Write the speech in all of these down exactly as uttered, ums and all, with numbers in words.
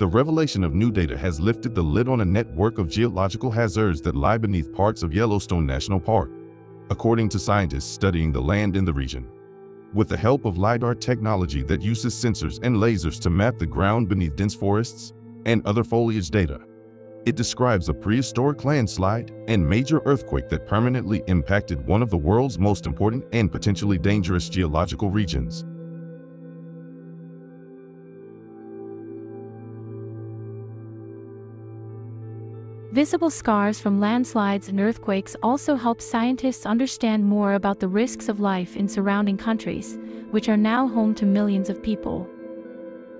The revelation of new data has lifted the lid on a network of geological hazards that lie beneath parts of Yellowstone National Park, according to scientists studying the land in the region. With the help of LIDAR technology that uses sensors and lasers to map the ground beneath dense forests and other foliage data, it describes a prehistoric landslide and major earthquake that permanently impacted one of the world's most important and potentially dangerous geological regions. Visible scars from landslides and earthquakes also help scientists understand more about the risks of life in surrounding countries, which are now home to millions of people.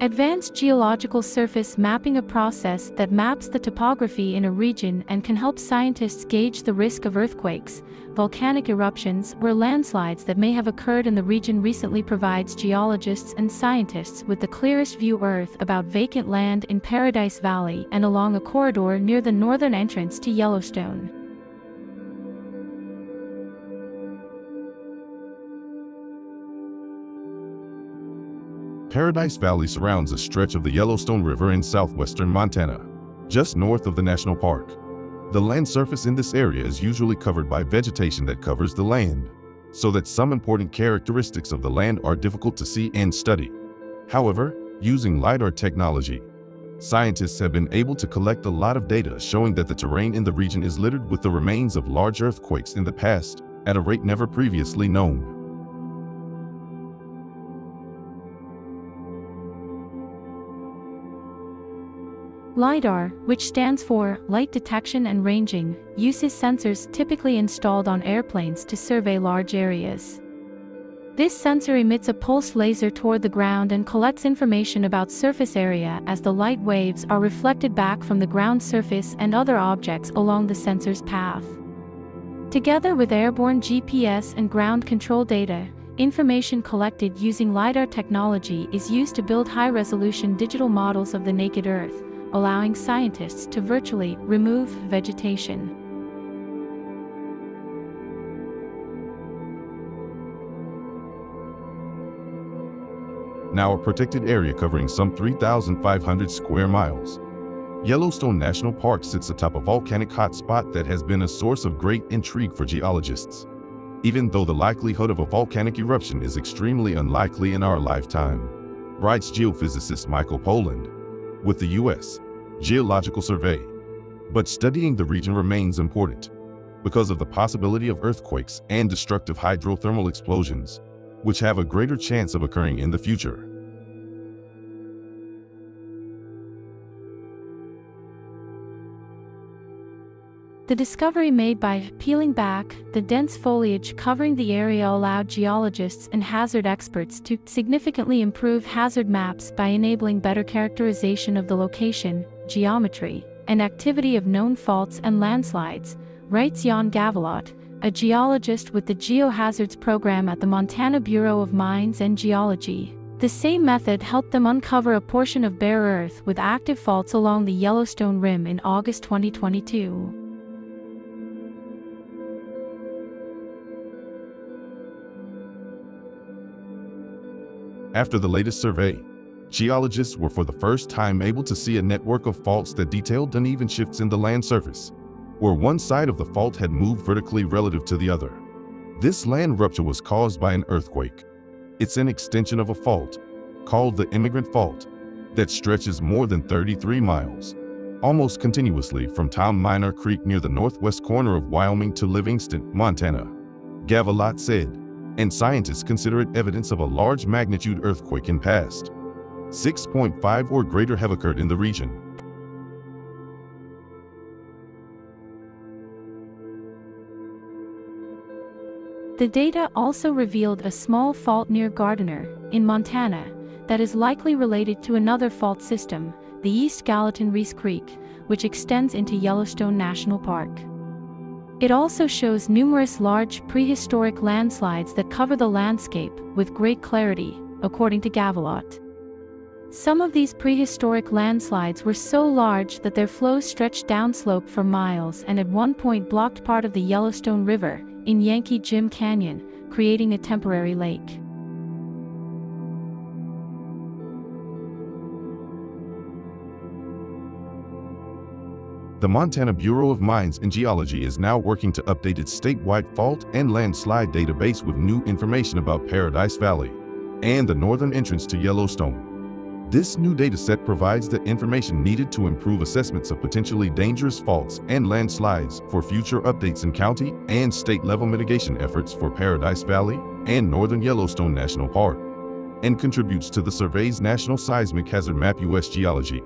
Advanced geological surface mapping, a process that maps the topography in a region and can help scientists gauge the risk of earthquakes, volcanic eruptions, or landslides that may have occurred in the region recently, provides geologists and scientists with the clearest view of Earth about vacant land in Paradise Valley and along a corridor near the northern entrance to Yellowstone. Paradise Valley surrounds a stretch of the Yellowstone River in southwestern Montana, just north of the national park. The land surface in this area is usually covered by vegetation that covers the land, so that some important characteristics of the land are difficult to see and study. However, using LIDAR technology, scientists have been able to collect a lot of data showing that the terrain in the region is littered with the remains of large earthquakes in the past, at a rate never previously known. LIDAR, which stands for Light Detection and Ranging, uses sensors typically installed on airplanes to survey large areas. This sensor emits a pulsed laser toward the ground and collects information about surface area as the light waves are reflected back from the ground surface and other objects along the sensor's path. Together with airborne G P S and ground control data, information collected using LIDAR technology is used to build high-resolution digital models of the naked Earth, allowing scientists to virtually remove vegetation. Now a protected area covering some three thousand five hundred square miles, Yellowstone National Park sits atop a volcanic hotspot that has been a source of great intrigue for geologists, even though the likelihood of a volcanic eruption is extremely unlikely in our lifetime, writes geophysicist Michael Poland with the U S Geological Survey. But studying the region remains important because of the possibility of earthquakes and destructive hydrothermal explosions, which have a greater chance of occurring in the future. The discovery made by peeling back the dense foliage covering the area allowed geologists and hazard experts to significantly improve hazard maps by enabling better characterization of the location, geometry, and activity of known faults and landslides, writes Jan Gavillot, a geologist with the Geohazards Program at the Montana Bureau of Mines and Geology. The same method helped them uncover a portion of bare earth with active faults along the Yellowstone Rim in August twenty twenty-two. After the latest survey, geologists were for the first time able to see a network of faults that detailed uneven shifts in the land surface, where one side of the fault had moved vertically relative to the other. This land rupture was caused by an earthquake. It's an extension of a fault, called the Immigrant Fault, that stretches more than thirty-three miles, almost continuously from Tom Minor Creek near the northwest corner of Wyoming to Livingston, Montana, Gavillot said, and scientists consider it evidence of a large magnitude earthquake in past. six point five or greater have occurred in the region. The data also revealed a small fault near Gardiner, in Montana, that is likely related to another fault system, the East Gallatin-Reese Creek, which extends into Yellowstone National Park. It also shows numerous large prehistoric landslides that cover the landscape with great clarity, according to Gavillot. Some of these prehistoric landslides were so large that their flows stretched downslope for miles and at one point blocked part of the Yellowstone River in Yankee Jim Canyon, creating a temporary lake. The Montana Bureau of Mines and Geology is now working to update its statewide fault and landslide database with new information about Paradise Valley and the northern entrance to Yellowstone. This new dataset provides the information needed to improve assessments of potentially dangerous faults and landslides for future updates in county and state-level mitigation efforts for Paradise Valley and northern Yellowstone National Park, and contributes to the survey's National Seismic Hazard Map U S Geology.